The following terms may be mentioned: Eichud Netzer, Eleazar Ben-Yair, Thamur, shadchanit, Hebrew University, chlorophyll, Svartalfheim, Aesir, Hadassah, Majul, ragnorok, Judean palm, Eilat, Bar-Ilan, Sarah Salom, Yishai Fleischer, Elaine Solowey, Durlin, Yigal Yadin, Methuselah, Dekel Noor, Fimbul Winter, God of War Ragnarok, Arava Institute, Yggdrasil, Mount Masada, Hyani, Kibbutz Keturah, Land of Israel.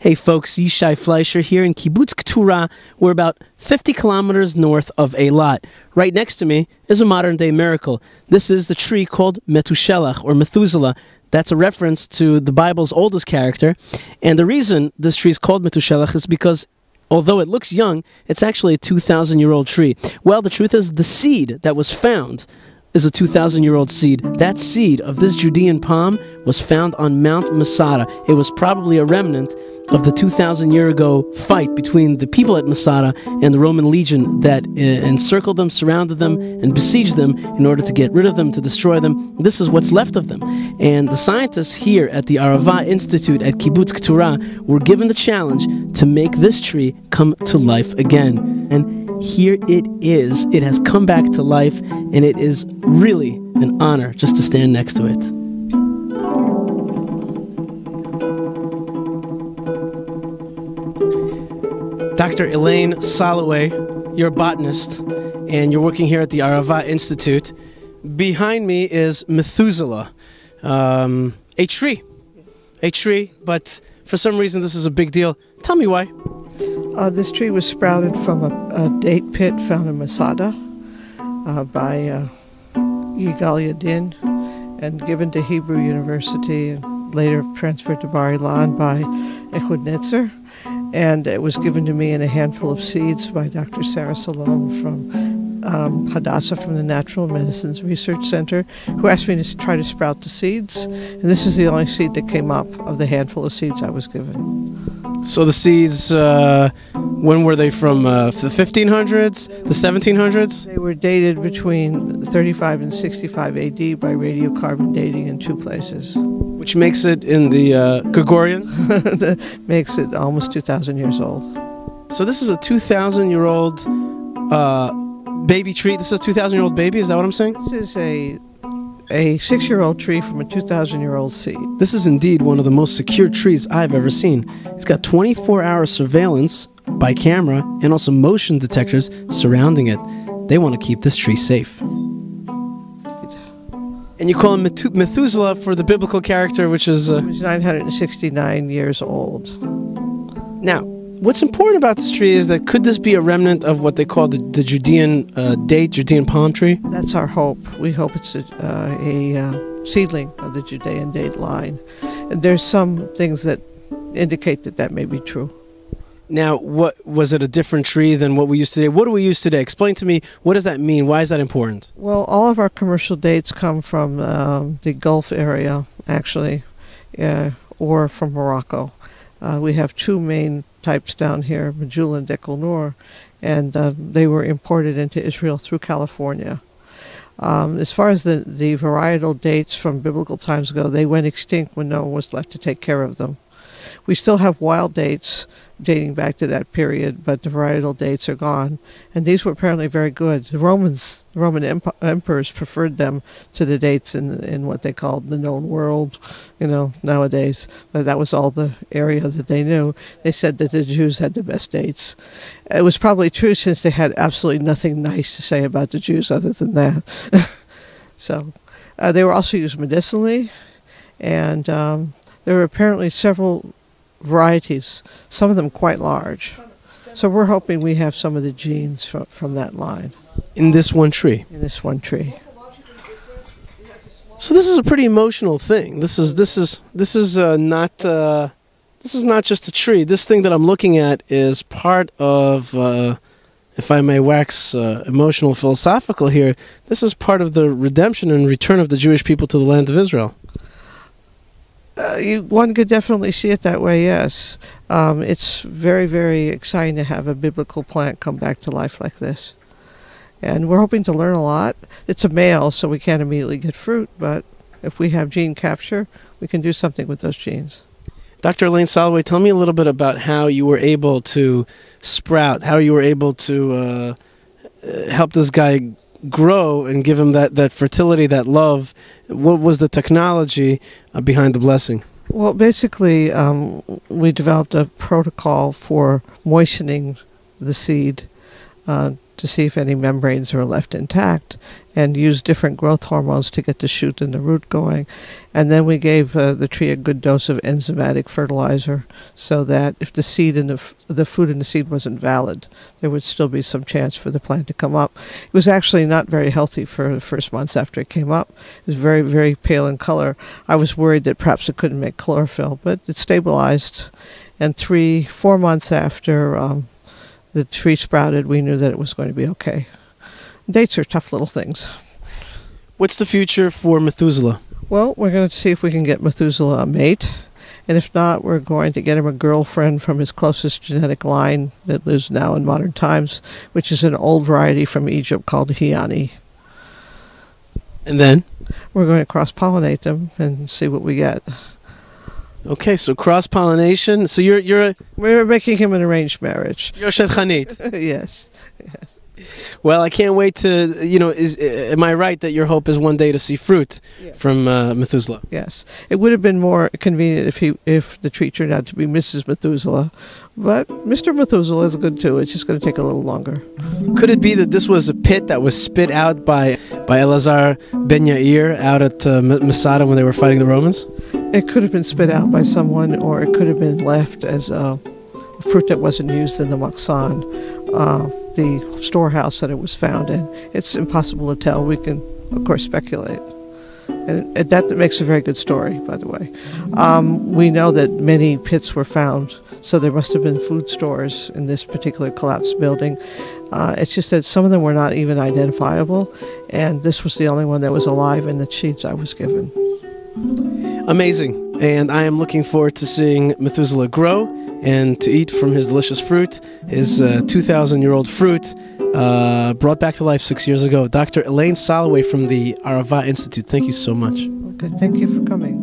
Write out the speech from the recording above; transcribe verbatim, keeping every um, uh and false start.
Hey folks, Yishai Fleischer here in Kibbutz Keturah. We're about fifty kilometers north of Eilat. Right next to me is a modern-day miracle. This is the tree called Methuselah, or Methuselah. That's a reference to the Bible's oldest character. And the reason this tree is called Methuselah is because although it looks young, it's actually a two thousand year old tree. Well, the truth is the seed that was found is a two thousand year old seed. That seed of this Judean palm was found on Mount Masada. It was probably a remnant of the two thousand year ago fight between the people at Masada and the Roman legion that encircled them, surrounded them, and besieged them in order to get rid of them, to destroy them. This is what's left of them. And the scientists here at the Arava Institute at Kibbutz Keturah were given the challenge to make this tree come to life again. And here it is. It has come back to life, and it is really an honor just to stand next to it. Doctor Elaine Solowey, you're a botanist, and you're working here at the Arava Institute. Behind me is Methuselah, um, a tree, a tree, but for some reason this is a big deal. Tell me why. Uh, this tree was sprouted from a, a date pit found in Masada uh, by uh, Yigal Yadin and given to Hebrew University and later transferred to Bar-Ilan by Eichud Netzer. And it was given to me in a handful of seeds by Doctor Sarah Salom from um, Hadassah from the Natural Medicines Research Center, who asked me to try to sprout the seeds. And this is the only seed that came up of the handful of seeds I was given. So the seeds, uh, when were they from? Uh, the fifteen hundreds? The seventeen hundreds? They were dated between thirty-five and sixty-five A D by radiocarbon dating in two places. Which makes it in the uh, Gregorian? Makes it almost two thousand years old. So this is a two thousand year old uh, baby tree. This is a two thousand year old baby, is that what I'm saying? This is a, a six year old tree from a two thousand year old seed. This is indeed one of the most secure trees I've ever seen. It's got twenty-four hour surveillance by camera and also motion detectors surrounding it. They want to keep this tree safe. And you call him Methuselah for the biblical character, which is... Uh, he was nine hundred sixty-nine years old. Now, what's important about this tree is that could this be a remnant of what they call the, the Judean uh, date, Judean palm tree? That's our hope. We hope it's a, uh, a uh, seedling of the Judean date line. And there's some things that indicate that that may be true. Now, what was it a different tree than what we use today? What do we use today? Explain to me, what does that mean? Why is that important? Well, all of our commercial dates come from um, the Gulf area, actually, uh, or from Morocco. Uh, we have two main types down here, Majul and Dekel Noor, and uh, they were imported into Israel through California. Um, as far as the, the varietal dates from biblical times ago, they went extinct when no one was left to take care of them. We still have wild dates dating back to that period, but the varietal dates are gone. And these were apparently very good. The Romans, the Roman emp emperors preferred them to the dates in, in what they called the known world, you know, nowadays. But that was all the area that they knew. They said that the Jews had the best dates. It was probably true since they had absolutely nothing nice to say about the Jews other than that. So uh, they were also used medicinally, and um, there were apparently several varieties, some of them quite large. So we're hoping we have some of the genes from, from that line. In this one tree? In this one tree. So this is a pretty emotional thing. This is, this is, this is, uh, not, uh, this is not just a tree. This thing that I'm looking at is part of, uh, if I may wax uh, emotional philosophical here, this is part of the redemption and return of the Jewish people to the land of Israel. Uh, you, one could definitely see it that way, yes. Um, it's very, very exciting to have a biblical plant come back to life like this. And we're hoping to learn a lot. It's a male, so we can't immediately get fruit, but if we have gene capture, we can do something with those genes. Doctor Elaine Solowey, tell me a little bit about how you were able to sprout, how you were able to uh, help this guy grow and give him that, that fertility, that love. What was the technology uh, behind the blessing? Well, basically, um, we developed a protocol for moistening the seed uh, to see if any membranes were left intact, and used different growth hormones to get the shoot and the root going. And then we gave uh, the tree a good dose of enzymatic fertilizer, so that if the seed and the, f the food in the seed wasn't valid, there would still be some chance for the plant to come up. It was actually not very healthy for the first months after it came up. It was very, very pale in color. I was worried that perhaps it couldn't make chlorophyll, but it stabilized. And three, four months after um, the tree sprouted, we knew that it was going to be okay. Dates are tough little things. What's the future for Methuselah? Well, we're going to see if we can get Methuselah a mate. And if not, we're going to get him a girlfriend from his closest genetic line that lives now in modern times, which is an old variety from Egypt called Hyani. And then? We're going to cross-pollinate them and see what we get. Okay, so cross-pollination. So you're... you're a we're making him an arranged marriage. You're shadchanit. Yes, yes. Well, I can't wait to, you know, is, am I right that your hope is one day to see fruit yes. from uh, Methuselah? Yes. It would have been more convenient if he, if the tree turned out to be Missus Methuselah, but Mister Methuselah is good too. It's just going to take a little longer. Could it be that this was a pit that was spit out by, by Eleazar Ben-Yair out at uh, Masada when they were fighting the Romans? It could have been spit out by someone, or it could have been left as a fruit that wasn't used in the Maksan. Uh, the storehouse that it was found in. It's impossible to tell. We can, of course, speculate. And that makes a very good story, by the way. Um, we know that many pits were found, so there must have been food stores in this particular collapsed building. Uh, it's just that some of them were not even identifiable, and this was the only one that was alive in the sheets I was given. Amazing, and I am looking forward to seeing Methuselah grow and to eat from his delicious fruit, his two thousand year old uh, fruit, uh, brought back to life six years ago. Doctor Elaine Solowey from the Arava Institute, thank you so much. Okay, thank you for coming.